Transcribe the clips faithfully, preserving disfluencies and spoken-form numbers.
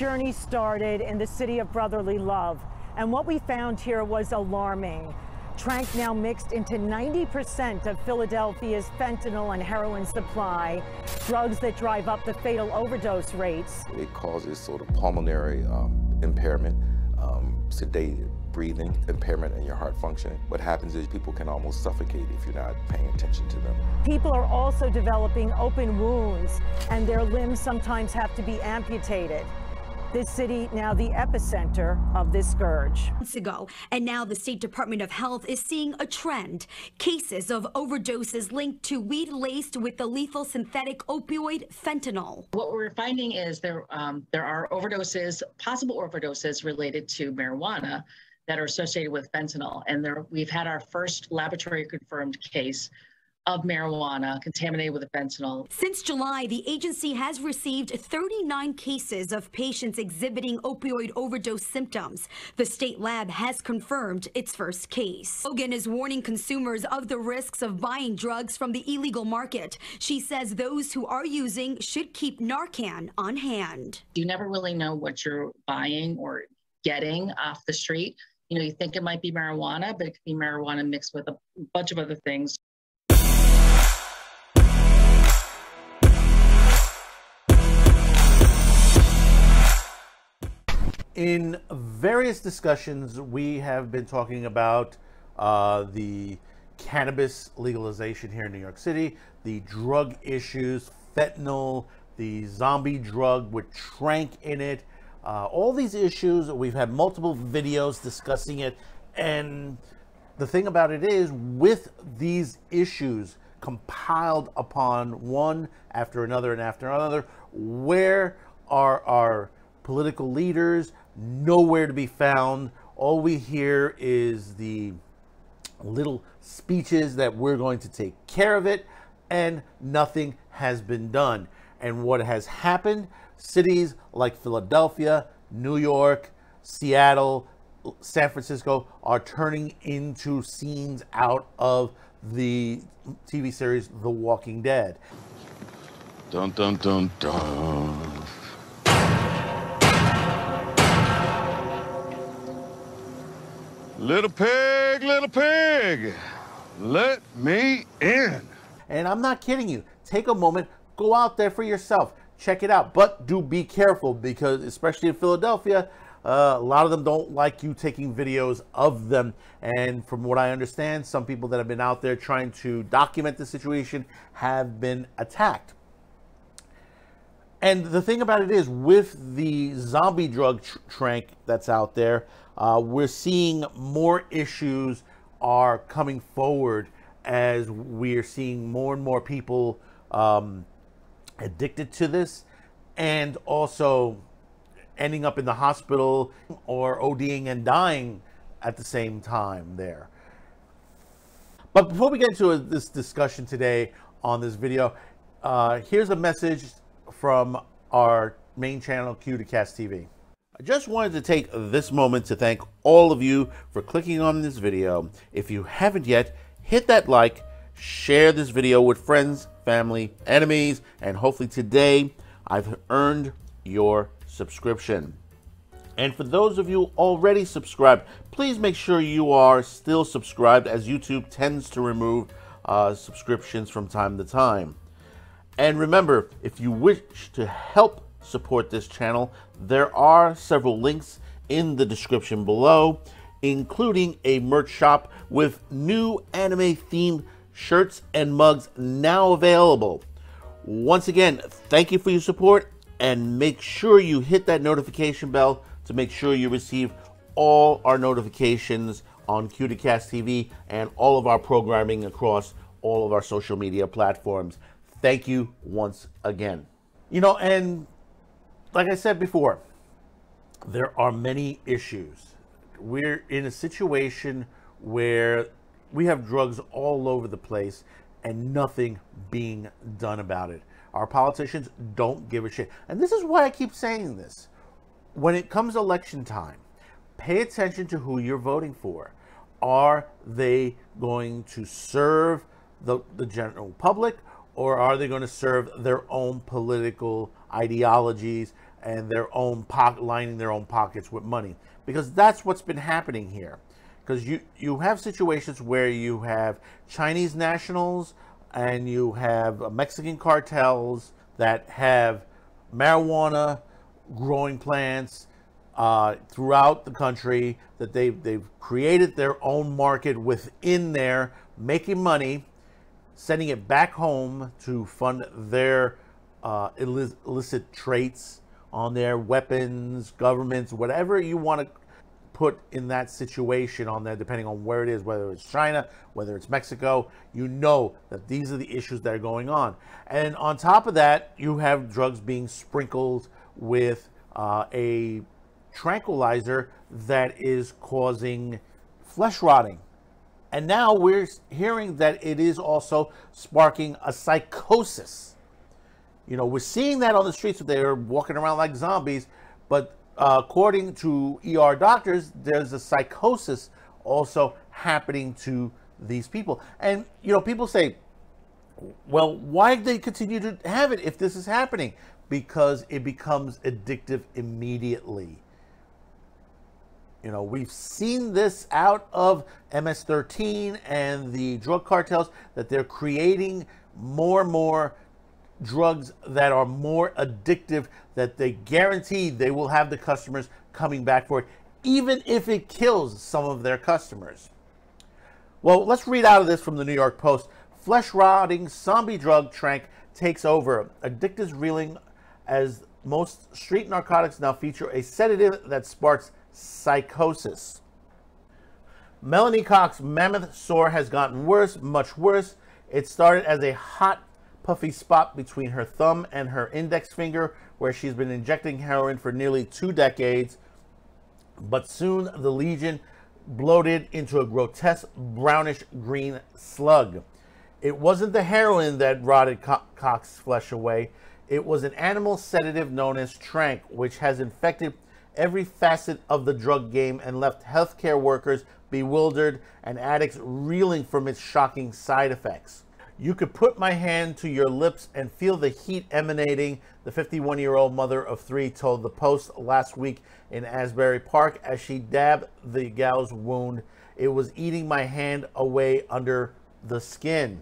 journey started in the city of brotherly love. And what we found here was alarming. Trank now mixed into ninety percent of Philadelphia's fentanyl and heroin supply, drugs that drive up the fatal overdose rates. It causes sort of pulmonary um, impairment, um, sedated breathing, impairment in your heart function. What happens is people can almost suffocate if you're not paying attention to them. People are also developing open wounds, and their limbs sometimes have to be amputated. This city, now the epicenter of this scourge. Months ago, and now the State Department of Health is seeing a trend. Cases of overdoses linked to weed laced with the lethal synthetic opioid fentanyl. What we're finding is there, um, there are overdoses, possible overdoses related to marijuana that are associated with fentanyl. And there, we've had our first laboratory confirmed case of marijuana contaminated with fentanyl. Since July, the agency has received thirty-nine cases of patients exhibiting opioid overdose symptoms. The state lab has confirmed its first case. Rogan is warning consumers of the risks of buying drugs from the illegal market. She says those who are using should keep Narcan on hand. You never really know what you're buying or getting off the street. You know, you think it might be marijuana, but it could be marijuana mixed with a bunch of other things. In various discussions, we have been talking about uh, the cannabis legalization here in New York City, the drug issues, fentanyl, the zombie drug with Trank in it, uh, all these issues. We've had multiple videos discussing it. And the thing about it is, with these issues compiled upon one after another and after another, where are our political leaders? Nowhere to be found. All we hear is the little speeches that we're going to take care of it, and nothing has been done. And what has happened, cities like Philadelphia, New York, Seattle, San Francisco are turning into scenes out of the T V series The Walking Dead. Dun, dun, dun, dun. Little pig, little pig, let me in. And I'm not kidding you. Take a moment, go out there for yourself, check it out. But do be careful, because especially in Philadelphia, uh, a lot of them don't like you taking videos of them. And from what I understand, some people that have been out there trying to document the situation have been attacked. And the thing about it is, with the zombie drug tr Trank that's out there, uh, we're seeing more issues are coming forward as we're seeing more and more people um, addicted to this, and also ending up in the hospital or ODing and dying at the same time there. But before we get into a, this discussion today on this video, uh, here's a message from our main channel, Q two Cast T V. I just wanted to take this moment to thank all of you for clicking on this video. If you haven't yet, hit that like, share this video with friends, family, enemies, and hopefully today I've earned your subscription. And for those of you already subscribed, please make sure you are still subscribed, as YouTube tends to remove uh, subscriptions from time to time. And remember, if you wish to help support this channel, there are several links in the description below, including a merch shop with new anime-themed shirts and mugs now available. Once again, thank you for your support, and make sure you hit that notification bell to make sure you receive all our notifications on Q two Cast T V and all of our programming across all of our social media platforms. Thank you once again. You know, and like I said before, there are many issues. We're in a situation where we have drugs all over the place and nothing being done about it. Our politicians don't give a shit. And this is why I keep saying this. When it comes election time, pay attention to who you're voting for. Are they going to serve the, the general public? Or are they going to serve their own political ideologies and their own pocket, lining their own pockets with money, because that's what's been happening here. Because you, you have situations where you have Chinese nationals and you have Mexican cartels that have marijuana growing plants uh, throughout the country, that they've, they've created their own market within there, making money, sending it back home to fund their uh, illicit traits on their weapons, governments, whatever you want to put in that situation on there, depending on where it is, whether it's China, whether it's Mexico. You know that these are the issues that are going on. And on top of that, you have drugs being sprinkled with uh, a tranquilizer that is causing flesh rotting. And now we're hearing that it is also sparking a psychosis. You know, we're seeing that on the streets. They're walking around like zombies, but Uh, according to E R doctors, there's a psychosis also happening to these people. And, you know, people say, well, why do they continue to have it if this is happening? Because it becomes addictive immediately. You know, we've seen this out of M S thirteen and the drug cartels, that they're creating more and more drugs that are more addictive, that they guarantee they will have the customers coming back for it, even if it kills some of their customers. Well, let's read out of this from the New York Post. Flesh rotting zombie drug trank takes over. Addictors reeling as most street narcotics now feature a sedative that sparks psychosis. Melanie Cox's mammoth sore has gotten worse, much worse. It started as a hot puffy spot between her thumb and her index finger, where she's been injecting heroin for nearly two decades. But soon the lesion bloated into a grotesque brownish green slug. It wasn't the heroin that rotted Co- Cox's flesh away. It was an animal sedative known as Trank, which has infected every facet of the drug game and left healthcare workers bewildered and addicts reeling from its shocking side effects. You could put my hand to your lips and feel the heat emanating, the fifty-one-year-old mother of three told the Post last week in Asbury Park as she dabbed the gal's wound. It was eating my hand away under the skin.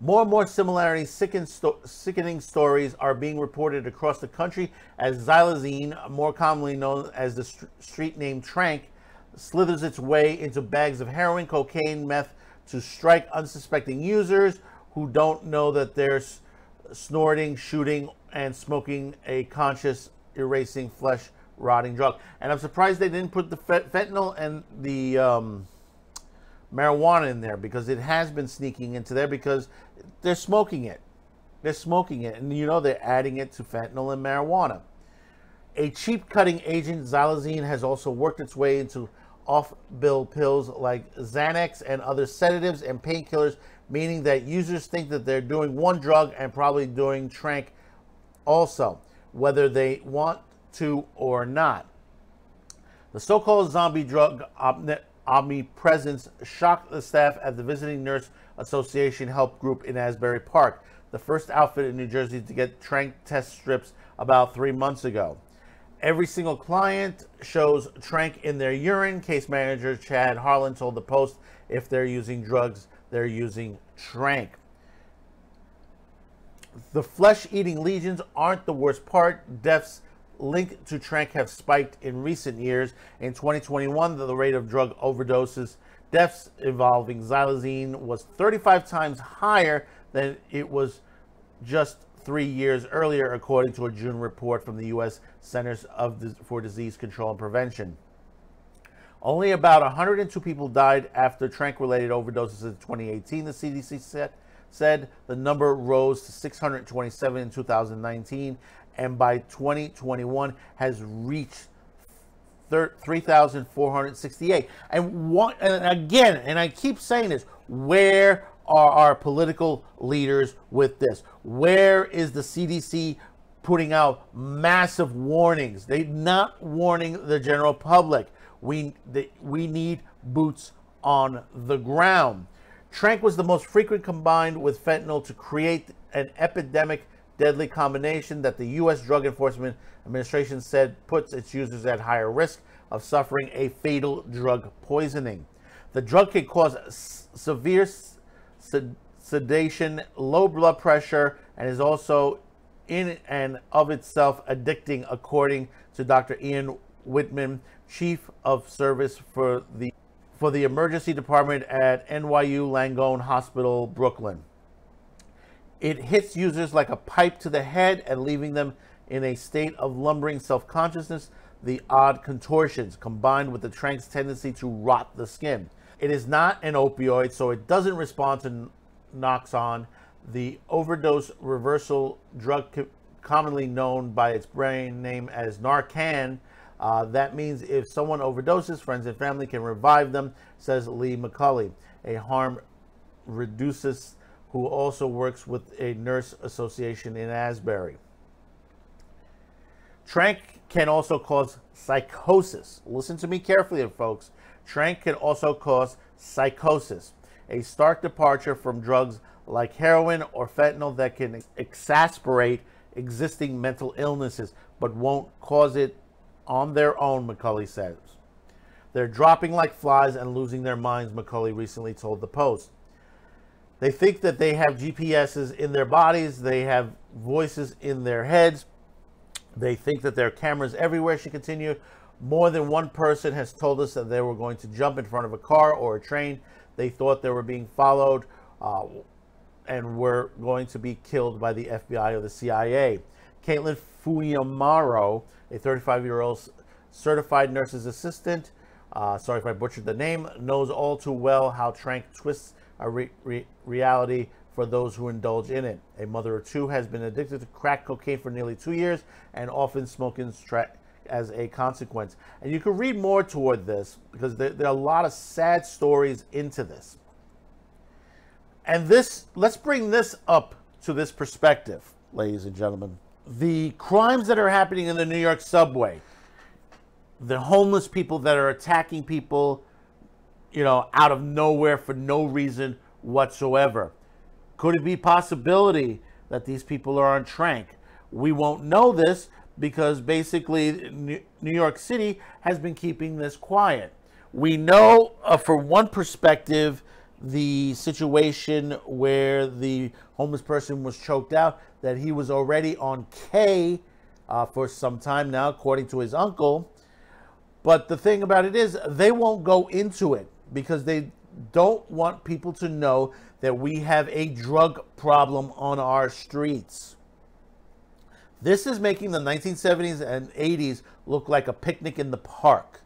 More and more similarities, sickening stories are being reported across the country as Xylazine, more commonly known as the street name Trank, slithers its way into bags of heroin, cocaine, meth, to strike unsuspecting users who don't know that they're snorting, shooting, and smoking a conscious, erasing, flesh-rotting drug. And I'm surprised they didn't put the fentanyl and the um, marijuana in there, because it has been sneaking into there, because they're smoking it. They're smoking it, and you know they're adding it to fentanyl and marijuana. A cheap-cutting agent, Xylazine, has also worked its way into off-bill pills like Xanax and other sedatives and painkillers, meaning that users think that they're doing one drug and probably doing Trank also, whether they want to or not. The so-called zombie drug omnipresence shocked the staff at the Visiting Nurse Association help group in Asbury Park, the first outfit in New Jersey to get Trank test strips about three months ago. Every single client shows Trank in their urine, case manager Chad Harlan told the Post. If they're using drugs, they're using Trank. The flesh-eating lesions aren't the worst part. Deaths linked to Trank have spiked in recent years. In twenty twenty-one, the rate of drug overdoses, deaths involving Xylazine, was thirty-five times higher than it was just three years earlier, according to a June report from the U S Centers of Dis- for Disease Control and Prevention. Only about one hundred two people died after Trank-related overdoses in twenty eighteen, the C D C said, said. The number rose to six hundred twenty-seven in two thousand nineteen, and by twenty twenty-one has reached three thousand four hundred sixty-eight. And, one, and again, and I keep saying this, where are our political leaders with this? Where is the C D C putting out massive warnings? They're not warning the general public. We, they, we need boots on the ground. Trank was the most frequent combined with fentanyl to create an epidemic deadly combination that the U S Drug Enforcement Administration said puts its users at higher risk of suffering a fatal drug poisoning. The drug can cause s severe s sed sedation, low blood pressure, and is also in and of itself addicting, according to Doctor Ian Whitman, Chief of Service for the for the Emergency Department at N Y U Langone Hospital, Brooklyn. It hits users like a pipe to the head and leaving them in a state of lumbering self-consciousness, the odd contortions combined with the trank's tendency to rot the skin. It is not an opioid, so it doesn't respond to naloxone, the overdose reversal drug co commonly known by its brand name as Narcan. Uh, that means if someone overdoses, friends and family can revive them, says Lee McCulley, a harm reducist who also works with a nurse association in Asbury. Trank can also cause psychosis. Listen to me carefully, folks. Trank can also cause psychosis, a stark departure from drugs like heroin or fentanyl that can exacerbate existing mental illnesses but won't cause it on their own, McCulley says. They're dropping like flies and losing their minds, McCulley recently told the Post. They think that they have G P S's in their bodies. They have voices in their heads. They think that there are cameras everywhere, she continued. More than one person has told us that they were going to jump in front of a car or a train. They thought they were being followed uh, and were going to be killed by the F B I or the C I A. Caitlin Fuyamaro, a thirty-five-year-old certified nurse's assistant, uh, sorry if I butchered the name, knows all too well how Trank twists a re re reality for those who indulge in it. A mother of two has been addicted to crack cocaine for nearly two years and often smoking as a consequence. And you can read more toward this because there, there are a lot of sad stories into this. And this, let's bring this up to this perspective, ladies and gentlemen. The crimes that are happening in the New York subway, the homeless people that are attacking people, you know, out of nowhere for no reason whatsoever. Could it be a possibility that these people are on Trank? We won't know this because basically New York City has been keeping this quiet. We know uh, for one perspective, the situation where the homeless person was choked out, that he was already on K uh, for some time now, according to his uncle. But the thing about it is they won't go into it because they don't want people to know that we have a drug problem on our streets. This is making the nineteen seventies and eighties look like a picnic in the park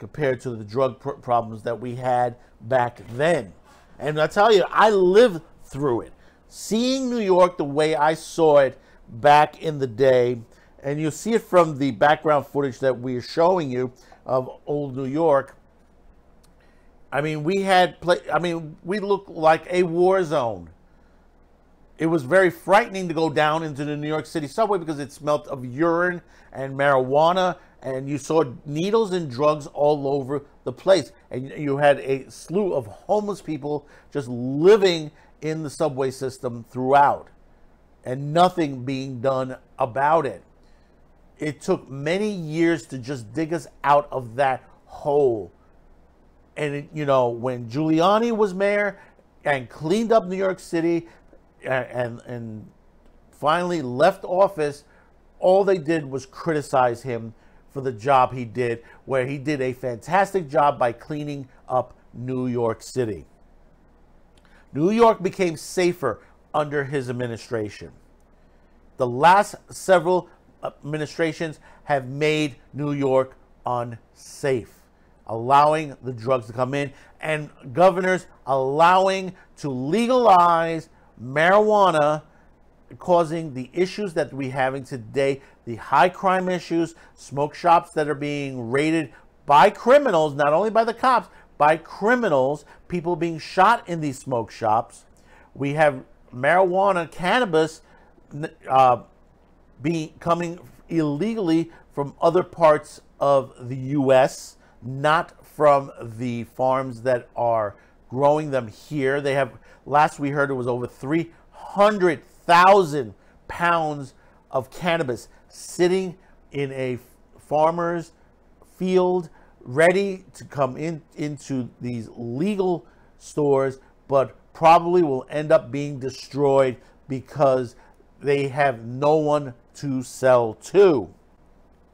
compared to the drug pr problems that we had back then. And I tell you, I lived through it. Seeing New York the way I saw it back in the day, and you see it from the background footage that we are showing you of old New York. I mean, we had, play, I mean, we looked like a war zone. It was very frightening to go down into the New York City subway because it smelled of urine and marijuana, and you saw needles and drugs all over the place. And you had a slew of homeless people just living in the subway system throughout and nothing being done about it. It took many years to just dig us out of that hole. And, it, you know, when Giuliani was mayor and cleaned up New York City and, and finally left office, all they did was criticize him for the job he did, where he did a fantastic job by cleaning up New York City. New York became safer under his administration. The last several administrations have made New York unsafe, allowing the drugs to come in, and governors allowing to legalize marijuana, causing the issues that we're having today, the high crime issues, smoke shops that are being raided by criminals, not only by the cops, by criminals, people being shot in these smoke shops. We have marijuana, cannabis, uh, Be coming illegally from other parts of the U S, not from the farms that are growing them here. They have, last we heard, it was over three hundred thousand pounds of cannabis sitting in a farmer's field, ready to come in into these legal stores, but probably will end up being destroyed because they have no one to sell to.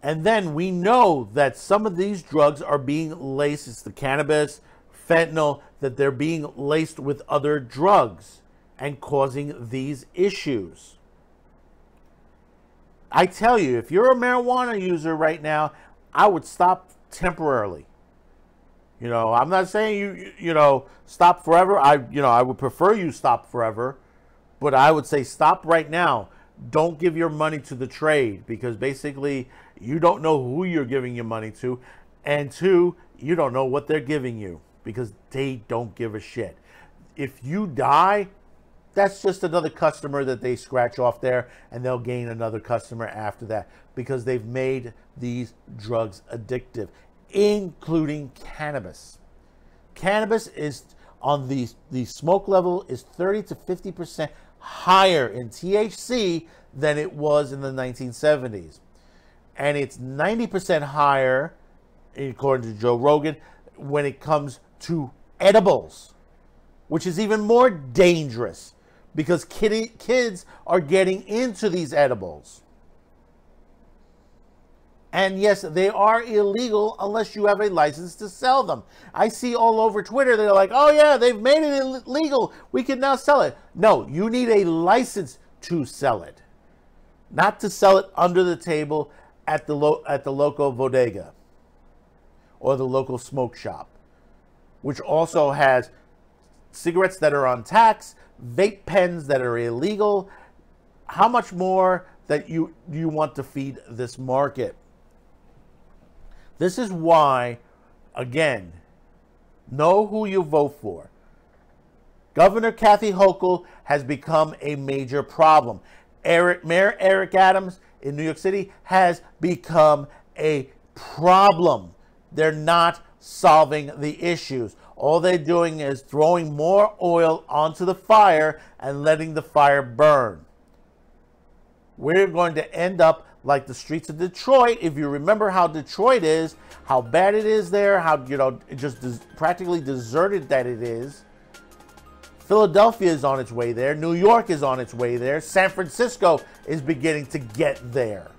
And then we know that some of these drugs are being laced, it's the cannabis, fentanyl, that they're being laced with other drugs and causing these issues. I tell you, if you're a marijuana user right now, I would stop temporarily. You know, I'm not saying you, you know, stop forever. I, you know, I would prefer you stop forever, but I would say stop right now. Don't give your money to the trade, because basically you don't know who you're giving your money to, and two, you don't know what they're giving you, because they don't give a shit. If you die, that's just another customer that they scratch off there, and they'll gain another customer after that, because they've made these drugs addictive, including cannabis. Cannabis is on the, the smoke level is thirty to fifty percent higher in T H C than it was in the nineteen seventies. And it's ninety percent higher, according to Joe Rogan, when it comes to edibles, which is even more dangerous because kiddie, kids are getting into these edibles. And yes, they are illegal unless you have a license to sell them. I see all over Twitter, they're like, oh yeah, they've made it illegal, we can now sell it. No, you need a license to sell it, not to sell it under the table at the, lo at the local bodega or the local smoke shop, which also has cigarettes that are on tax, vape pens that are illegal. How much more that you, you want to feed this market? This is why, again, know who you vote for. Governor Kathy Hochul has become a major problem. Eric, Mayor Eric Adams in New York City has become a problem. They're not solving the issues. All they're doing is throwing more oil onto the fire and letting the fire burn. We're going to end up like the streets of Detroit. If you remember how Detroit is, how bad it is there, how, you know, just des- practically deserted that it is. Philadelphia is on its way there. New York is on its way there. San Francisco is beginning to get there.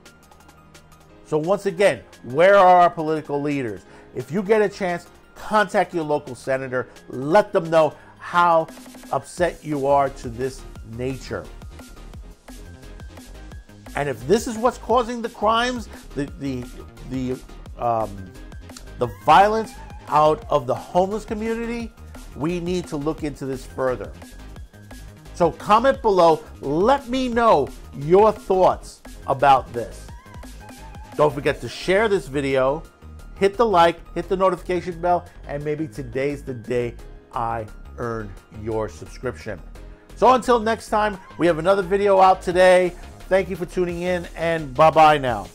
So once again, where are our political leaders? If you get a chance, contact your local senator. Let them know how upset you are to this nature. And if this is what's causing the crimes, the the the um, the violence out of the homeless community, we need to look into this further. So comment below. Let me know your thoughts about this. Don't forget to share this video. Hit the like, hit the notification bell, and maybe today's the day I earn your subscription. So until next time, we have another video out today. Thank you for tuning in, and bye-bye now.